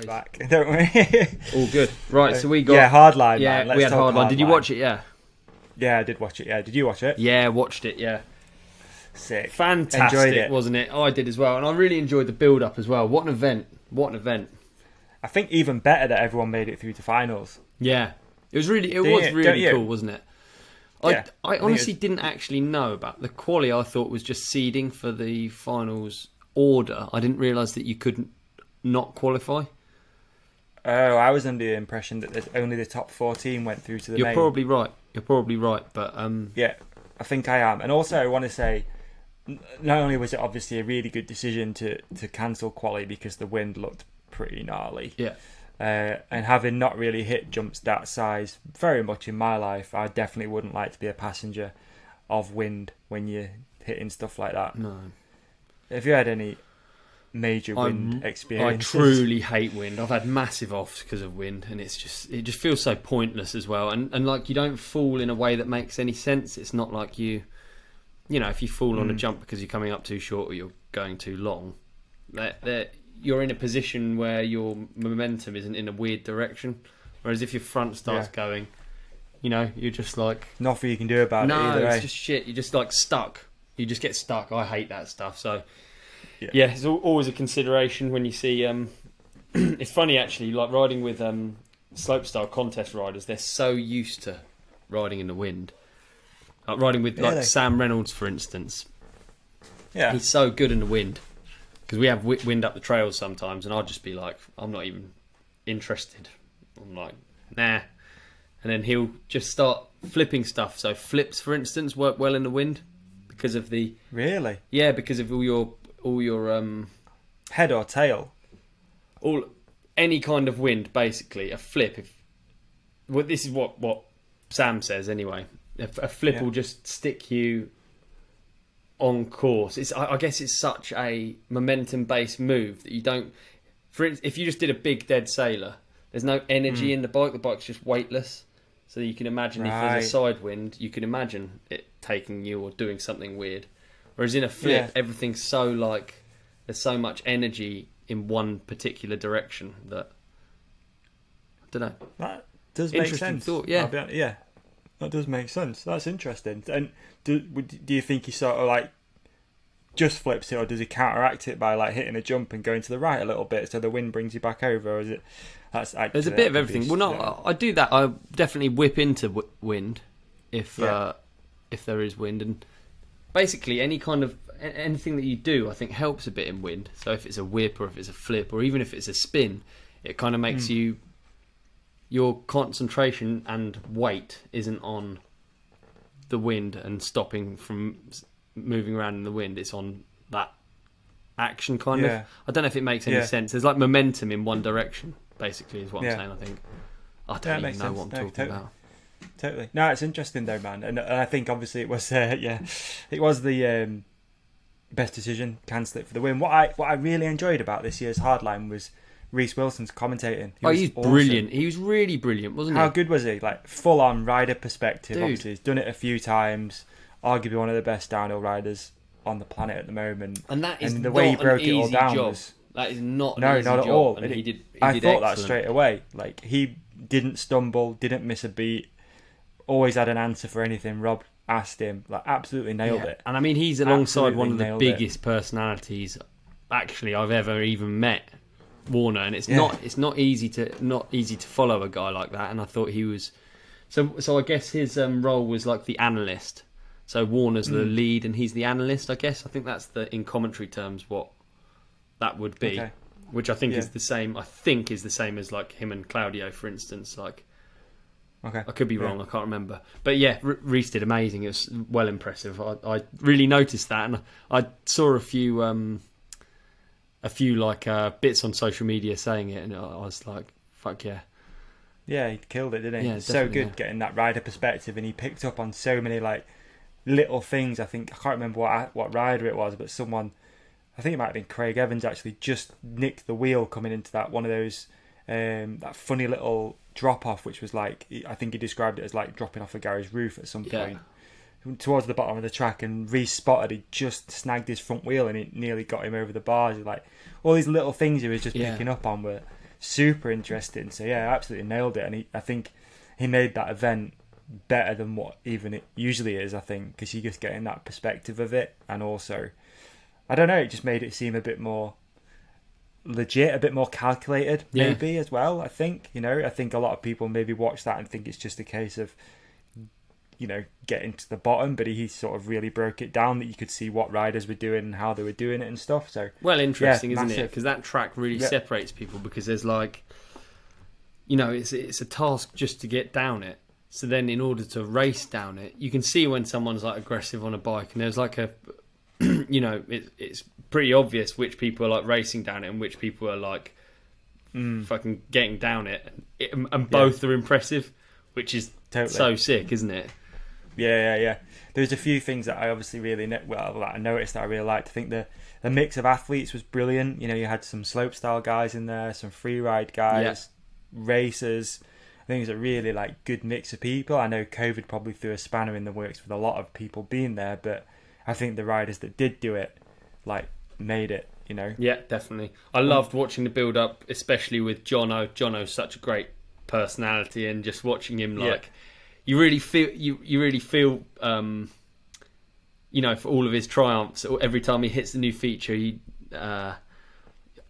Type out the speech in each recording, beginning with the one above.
We're back, don't we? All good. Right, so we got... Yeah, Hardline, yeah, man. Let's talk Hardline. Did you watch it, yeah? Yeah, I did watch it, yeah. Did you watch it? Yeah, watched it, yeah. Sick. Fantastic, enjoyed it. Wasn't it? I did as well, and I really enjoyed the build-up as well. What an event. What an event. I think even better that everyone made it through to finals. Yeah. It was really cool, wasn't it? Yeah, I honestly didn't actually know about the quali. I thought was just seeding for the finals order. I didn't realise that you couldn't not qualify. Oh, I was under the impression that there's only the top 14 went through to the main. You're probably right. You're probably right, but yeah, I think I am. And also, I want to say, not only was it obviously a really good decision to cancel quali because the wind looked pretty gnarly. Yeah. And having not really hit jumps that size very much in my life, I definitely wouldn't like to be a passenger of wind when you're hitting stuff like that. No. Have you had any major wind experiences? I truly hate wind. I've had massive offs because of wind, and it just feels so pointless as well. And like you don't fall in a way that makes any sense. It's not like you know, if you fall on a jump because you're coming up too short or you're going too long, that you're in a position where your momentum isn't in a weird direction, whereas if your front starts going, you know, you're just like nothing you can do about it either. No, it's just shit. You're just like stuck. You just get stuck. I hate that stuff. So yeah, it's always a consideration when you see. It's funny actually, like riding with slopestyle contest riders. They're so used to riding in the wind. Like riding with like Sam Reynolds, for instance. Yeah, he's so good in the wind. Because we have wind up the trails sometimes, and I'll just be like, I'm not even interested. I'm like, nah. And then he'll just start flipping stuff. So flips, for instance, work well in the wind because of the... Really? Yeah, because of all your head or tail. Any kind of wind, basically. A flip. This is what Sam says, anyway. A flip will just stick you... on course. I guess it's such a momentum-based move that you don't. For instance, if you just did a big dead sailor, there's no energy in the bike. The bike's just weightless. So you can imagine if there's a side wind, you can imagine it taking you or doing something weird. Whereas in a flip, everything's so like there's so much energy in one particular direction that I don't know. That does make sense. Thought, yeah. That does make sense. That's interesting. And do you think he sort of like just flips it, or does he counteract it by like hitting a jump and going to the right a little bit so the wind brings you back over? Or is it? There's a bit of everything. Well, no, I do that. I definitely whip into wind if there is wind, and basically any kind of anything that you do, I think helps a bit in wind. So if it's a whip or if it's a flip or even if it's a spin, it kind of makes you. Your concentration and weight isn't on the wind and stopping from moving around in the wind. It's on that action kind of. I don't know if it makes any sense. There's like momentum in one direction, basically, is what I'm saying, I think. I don't even know what I'm talking about. Totally. No, it's interesting though, man. And I think obviously it was, it was the best decision, cancel it for the win. What I really enjoyed about this year's Hardline was Reese Wilson's commentating. He's awesome. Brilliant. He was really brilliant, wasn't he? How good was he? Like, full-on rider perspective, dude. Obviously. He's done it a few times. Arguably one of the best downhill riders on the planet at the moment. And that is the way he broke it all down. That is not an easy job. No, not at all. And he did thought excellent. That straight away. Like, he didn't stumble, didn't miss a beat, always had an answer for anything Rob asked him. Like, absolutely nailed it. And, I mean, he's alongside one of the biggest personalities, actually, I've ever even met. Warner, and it's not easy to follow a guy like that. And I thought he was so I guess his role was like the analyst. So Warner's the lead and he's the analyst, I guess. I think that's the, in commentary terms, what that would be, which I think is the same. I think is the same as like him and Claudio, for instance. Like, I could be wrong. I can't remember, but yeah, Reese did amazing. It was well impressive. I really noticed that, and I saw a few. Bits on social media saying it, and I was like, fuck yeah. Yeah, he killed it, didn't he? Yeah, so good getting that rider perspective, and he picked up on so many like little things. I think, I can't remember what rider it was, but someone, I think it might have been Craig Evans actually, just nicked the wheel coming into that one of those, that funny little drop off, which was like, I think he described it as like dropping off a garage roof at some point. Towards the bottom of the track, and Reese spotted he just snagged his front wheel and it nearly got him over the bars. Like all these little things he was just picking up on were super interesting. So yeah, I absolutely nailed it, and I think he made that event better than what even it usually is, I think, because you're just getting that perspective of it, and also, I don't know, it just made it seem a bit more legit, a bit more calculated, maybe, as well, I think. You know, I think a lot of people maybe watch that and think it's just a case of, you know, getting to the bottom, but he sort of really broke it down, that you could see what riders were doing and how they were doing it and stuff. So, well, interesting, yeah, isn't it? Because that track really separates people, because there's like, you know, it's a task just to get down it. So then in order to race down it, you can see when someone's like aggressive on a bike, and there's like a, you know, it's pretty obvious which people are like racing down it and which people are like fucking getting down it. And both are impressive, which is totally so sick, isn't it? Yeah, yeah, yeah. There's a few things that I obviously really, that I noticed that I really liked. I think the mix of athletes was brilliant. You know, you had some slopestyle guys in there, some freeride guys, racers. I think it's a really like good mix of people. I know COVID probably threw a spanner in the works with a lot of people being there, but I think the riders that did do it, like, made it, you know? Yeah, definitely. I loved watching the build up, especially with Jono. Jono's such a great personality, and just watching him, like, you really feel, you know, for all of his triumphs, every time he hits a new feature, he,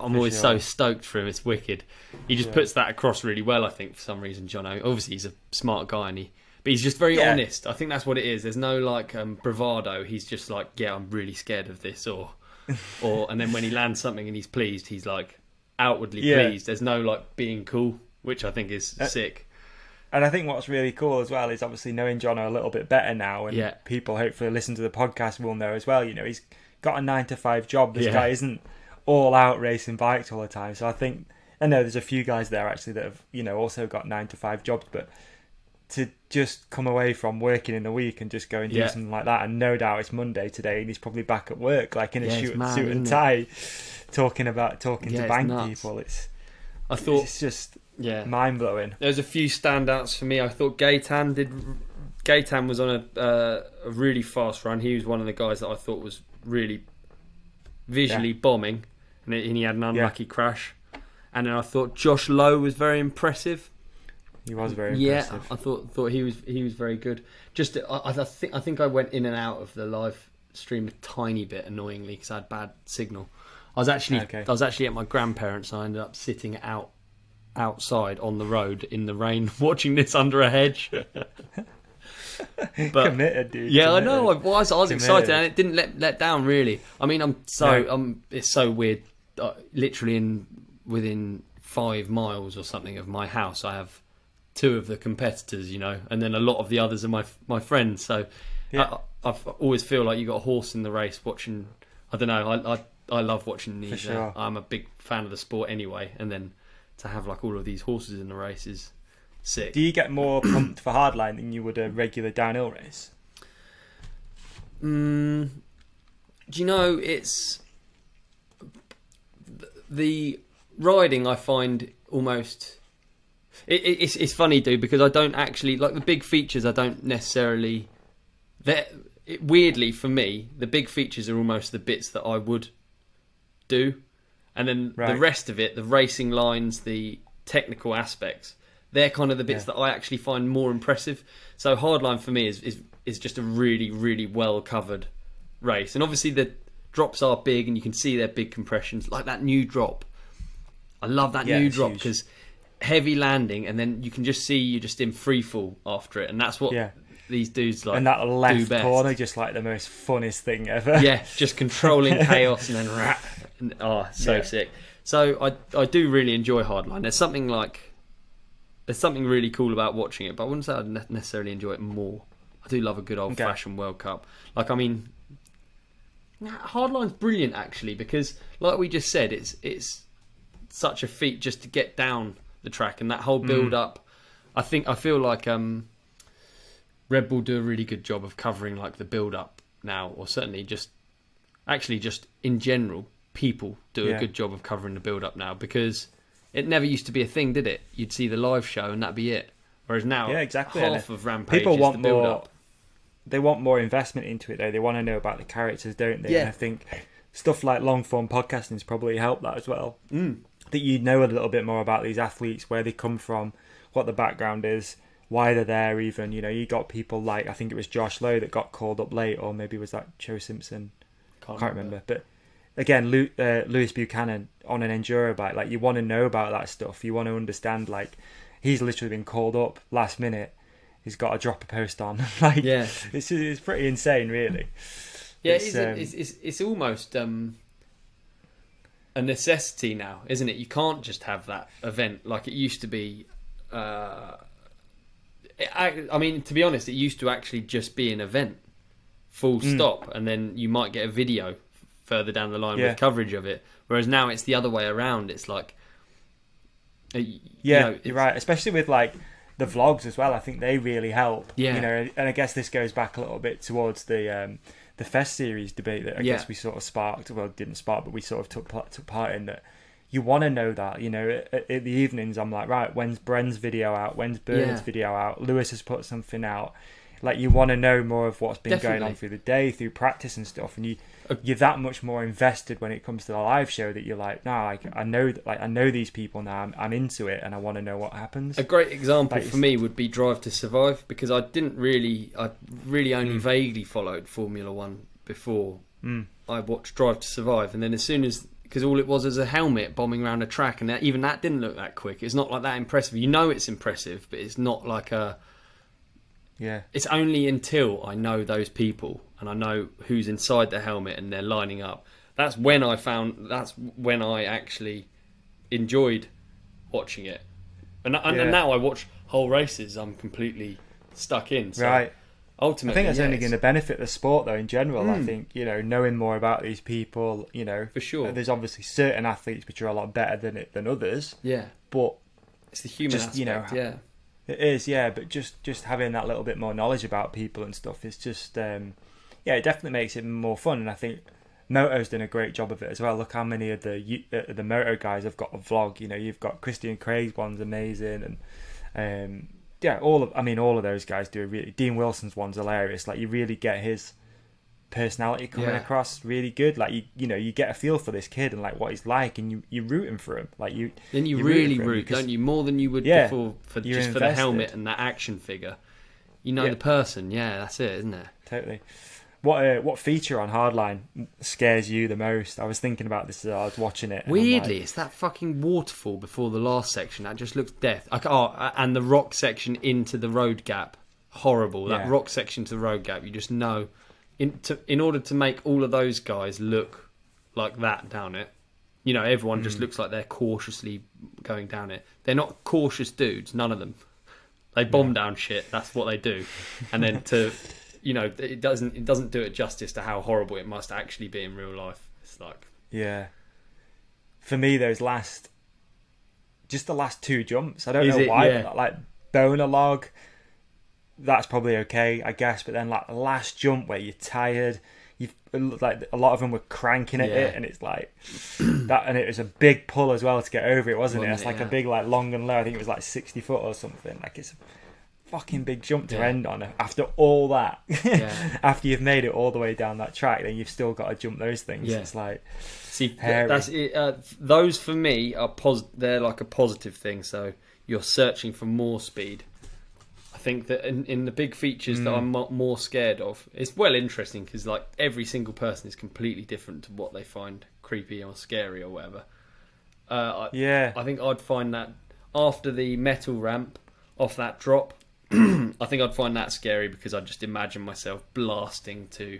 I'm always so stoked for him. It's wicked. He just puts that across really well, I think, for some reason, Jono. Obviously, he's a smart guy, and but he's just very honest. I think that's what it is. There's no, like, bravado. He's just like, yeah, I'm really scared of this, or and then when he lands something and he's pleased, he's, like, outwardly pleased. There's no, like, being cool, which I think is sick. And I think what's really cool as well is obviously knowing Jono a little bit better now, and people hopefully listen to the podcast will know as well. You know, he's got a 9-to-5 job. This guy isn't all out racing bikes all the time. So I think, I know there's a few guys there actually that have, you know, also got 9-to-5 jobs, but to just come away from working in a week and just go and do something like that, and no doubt it's Monday today and he's probably back at work, like in a suit and tie, talking to bank people. It's just mind blowing. There's a few standouts for me. I thought Gaetan was on a really fast run. He was one of the guys that I thought was really visually bombing, and he had an unlucky crash. And then I thought Josh Lowe was very impressive. He was very impressive. Yeah, I thought he was very good. Just I think I went in and out of the live stream a tiny bit annoyingly because I had bad signal. I was actually at my grandparents'. I ended up sitting outside on the road in the rain, watching this under a hedge. But, committed, dude. Yeah, committed. I know. I was excited, and it didn't let down really. I mean, it's so weird. Literally within 5 miles or something of my house, I have two of the competitors, you know, and then a lot of the others are my friends. So I always feel like you got a horse in the race. Watching, I don't know. I love watching these. Sure. I'm a big fan of the sport anyway, and then to have like all of these horses in the race is sick. Do you get more pumped for hardline than you would a regular downhill race? Do you know, it's the riding I find almost. It's funny, dude, because I don't actually like the big features. I don't necessarily. Weirdly for me, the big features are almost the bits that I would do, and then the rest of it, the racing lines, the technical aspects, they're kind of the bits that I actually find more impressive. So hardline for me is just a really, really well covered race, and obviously the drops are big, and you can see they're big compressions. Like that new drop, I love that new drop because. Heavy landing, and then you can just see you're just in free fall after it, and that's what these dudes like. And that left corner, just like the most funnest thing ever. Yeah, just controlling chaos and then rap. And, so sick. So I do really enjoy hardline. There's something really cool about watching it, but I wouldn't say I necessarily enjoy it more. I do love a good old fashioned World Cup. Like I mean, hardline's brilliant actually because, like we just said, it's such a feat just to get down the track, and that whole build up. I feel like Red Bull do a really good job of covering like the build up now, or certainly just in general, people do a good job of covering the build up now, because it never used to be a thing, did it? You'd see the live show and that'd be it. Whereas now half of Rampage people want is the build up. They want more investment into it though. They want to know about the characters, don't they? Yeah. And I think stuff like long form podcasting has probably helped that as well. that you know a little bit more about these athletes, where they come from, what the background is, why they're there even. You know, you got people like, I think it was Josh Lowe that got called up late, or maybe was that Joe Simpson? Can't remember. But again, Lewis Buchanan on an enduro bike, like you want to know about that stuff. You want to understand, like, he's literally been called up last minute. He's got to drop a post on. Like, yeah. It's pretty insane, really. Yeah, it's almost a necessity now, isn't it? You can't just have that event like it used to be. I mean, to be honest, it used to actually just be an event, full stop, and then you might get a video further down the line with coverage of it. Whereas now it's the other way around. It's like, you're right, especially with like the vlogs as well. I think they really help. Yeah, you know, and I guess this goes back a little bit towards the Fest series debate that I guess we sort of sparked. Well, didn't spark, but we sort of took part in that. You want to know that, you know, at the evenings, I'm like, right, when's Bren's video out? When's Bernard's video out? Lewis has put something out. Like, you want to know more of what's been going on through the day, through practice and stuff. And you're that much more invested when it comes to the live show that you're like, nah, like, I know these people now. I'm into it, and I want to know what happens. A great example for me would be Drive to Survive, because I really only vaguely followed Formula One before I watched Drive to Survive, and then as soon as, because all it was is a helmet bombing around a track, and even that didn't look that quick. It's not like that impressive. You know it's impressive, but it's not like a... Yeah. It's only until I know those people and I know who's inside the helmet and they're lining up. That's when I actually enjoyed watching it. And now I watch whole races. I'm completely stuck in. So. Right. Ultimately, I think that's only going to benefit the sport, though, in general. I think, you know, knowing more about these people, you know, for sure. There's obviously certain athletes which are a lot better than others. Yeah, but it's the human aspect. You know, yeah, it is. Yeah, but just having that little bit more knowledge about people and stuff is just, it definitely makes it more fun. And I think Moto's done a great job of it as well. Look how many of the Moto guys have got a vlog. You know, you've got Christian Craig's one's amazing, and yeah, all of those guys do. Dean Wilson's one's hilarious. Like, you really get his personality coming across really good. Like, you know, you get a feel for this kid and like what he's like, and you're rooting for him. Like, you really root, don't you? More than you would before, for the helmet and that action figure. You know the person. Yeah, that's it, isn't it? Totally. What feature on Hardline scares you the most? I was thinking about this as I was watching it. Weirdly, it's that fucking waterfall before the last section. That just looks death. And the rock section into the road gap. Horrible. That rock section to the road gap. You just know. In order to make all of those guys look like that down it, you know, everyone just looks like they're cautiously going down it. They're not cautious dudes, none of them. They bomb down shit. That's what they do. And then to... You know, it doesn't do it justice to how horrible it must actually be in real life. It's like, yeah. For me, the last two jumps. I don't know why. Yeah. But like Bona log, that's probably okay, I guess. But then like the last jump where you're tired, like a lot of them were cranking at it, and it's like that. And it was a big pull as well to get over it, wasn't it? It's like a big like long and low. I think it was like 60 foot or something. Like, it's fucking big jump to end on after all that. After you've made it all the way down that track, then you've still got to jump those things. It's like, see, that's it. Those for me are they're like a positive thing, so you're searching for more speed. I think that in the big features that I'm more scared of, it's interesting because like every single person is completely different to what they find creepy or scary or whatever. I think I'd find that after the metal ramp off that drop, I think I'd find that scary because I'd just imagine myself blasting to.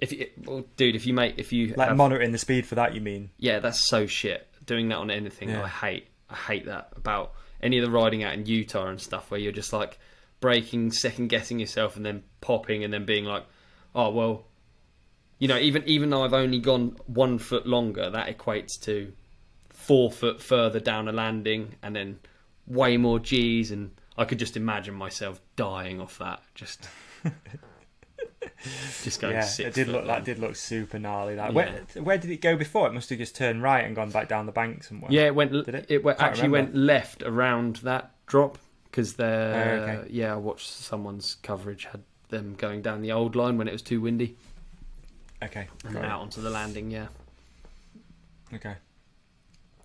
If you monitoring the speed for that, you mean? Yeah, that's so shit. Doing that on anything, I hate that about any of the riding out in Utah and stuff, where you're just like braking, second guessing yourself, and then popping, and then being like, oh well, you know, even though I've only gone 1 foot longer, that equates to 4 foot further down a landing, and then way more G's and. I could just imagine myself dying off that. Just going. Yeah, it did look super gnarly. Like, where did it go before? It must have just turned right and gone back down the bank somewhere. Yeah, it went. It actually went left around that drop because I watched someone's coverage had them going down the old line when it was too windy. Okay, and out onto the landing. Yeah. Okay.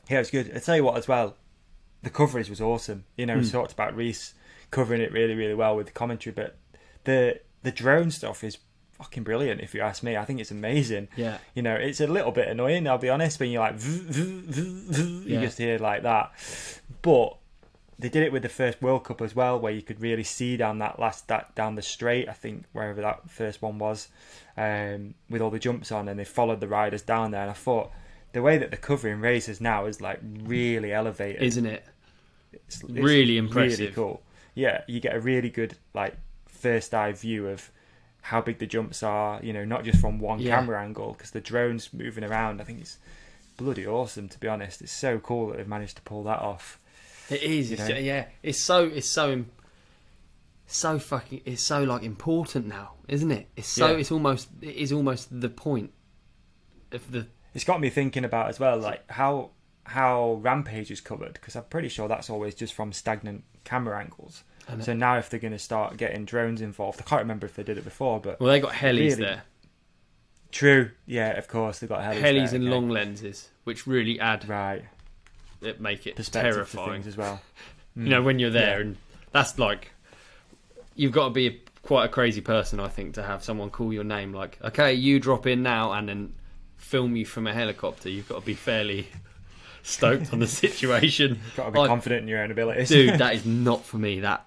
Yeah, it was good. I tell you what, as well, the coverage was awesome. You know, we talked about Reese covering it really, really well with the commentary, but the drone stuff is fucking brilliant, if you ask me. I think it's amazing. Yeah. You know, it's a little bit annoying, I'll be honest, when you're like, you just hear like that. But they did it with the first World Cup as well, where you could really see down down the straight, I think, wherever that first one was, with all the jumps on, and they followed the riders down there. And I thought, the way that they're covering races now is like really elevated. Isn't it? It's really impressive. Really cool. Yeah, you get a really good like first eye view of how big the jumps are, you know, not just from one camera angle, because the drone's moving around. I think it's bloody awesome, to be honest. It's so cool that they've managed to pull that off. It is, it's, yeah. It's so like important now, isn't it? It's so it is almost the point of the. It's got me thinking about as well, like how Rampage is covered, because I'm pretty sure that's always just from stagnant camera angles. So now if they're going to start getting drones involved, I can't remember if they did it before, but... Well, they got helis there. True. Yeah, of course, they got helis there. Helis and long lenses, which really add... Right. It make it terrifying. Things as well. Mm. You know, when you're there, and that's like... You've got to be quite a crazy person, I think, to have someone call your name like, okay, you drop in now, and then film you from a helicopter. You've got to be fairly... stoked on the situation. You've got to be confident in your own abilities. Dude, that is not for me. That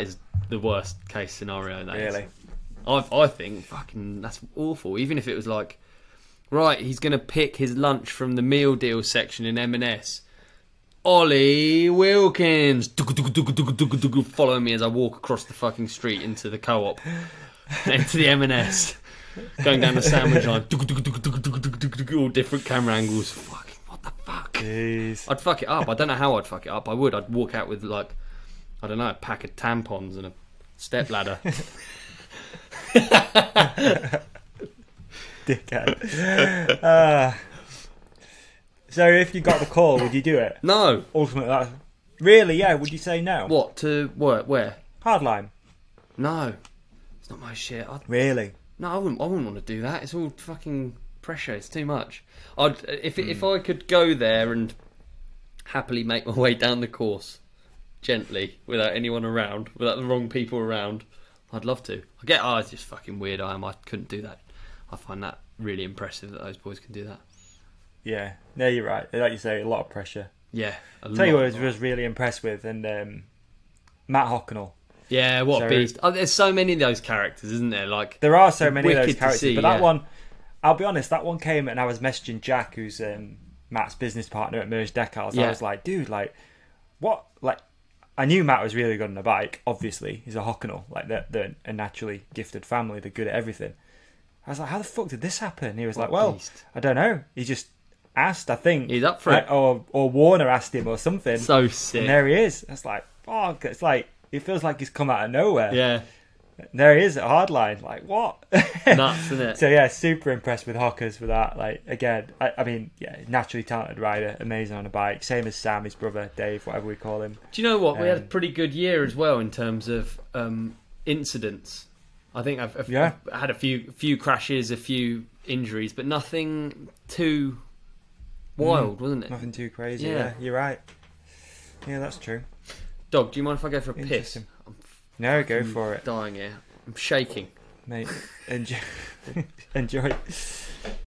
is the worst case scenario. That really is. I think fucking that's awful. Even if it was like, right, he's gonna pick his lunch from the meal deal section in M&S. Olly Wilkins, follow me as I walk across the fucking street into the co-op, into the M&S. Going down the sandwich line, all different camera angles. Fucking what the fuck? Jeez. I'd fuck it up. I don't know how I'd fuck it up. I would. I'd walk out with like, I don't know, a pack of tampons and a stepladder. Dickhead. So if you got the call, would you do it? No. Ultimately, that's... Really? Yeah. Would you say no? What to work? Where? Hardline. No, it's not my shit. Really. No, I wouldn't want to do that. It's all fucking pressure. It's too much. If I could go there and happily make my way down the course gently without anyone around, without the wrong people around, I'd love to. It's just fucking weird. I couldn't do that. I find that really impressive that those boys can do that. Yeah. No, you're right. Like you say, a lot of pressure. Yeah. Tell you what I was really impressed with, and Matt Hocknell. Yeah, what a beast. Oh, there's so many of those characters, isn't there? Like, there are so many of those characters. But that one, I'll be honest, that one came and I was messaging Jack, who's Matt's business partner at Merge Decals. Yeah. I was like, dude, like, what? Like, I knew Matt was really good on the bike, obviously. He's a Hocknell. Like, they're a naturally gifted family. They're good at everything. I was like, how the fuck did this happen? He was like, well, I don't know. He just asked, I think. He's up for it. Or Warner asked him or something. So sick. And there he is. That's like, fuck. It's like, it feels like he's come out of nowhere. Yeah. There he is at Hardline. Like, what? Nuts, isn't it? So, yeah, super impressed with Hockers for that. Like, again, I mean, yeah, naturally talented rider, amazing on a bike. Same as Sam, his brother, Dave, whatever we call him. Do you know what? We had a pretty good year as well in terms of incidents. I think I've had a few crashes, a few injuries, but nothing too wild, wasn't it? Nothing too crazy. Yeah, you're right. Yeah, that's true. Dog, do you mind if I go for a piss? No, go for it. Dying here. I'm shaking. Mate, enjoy.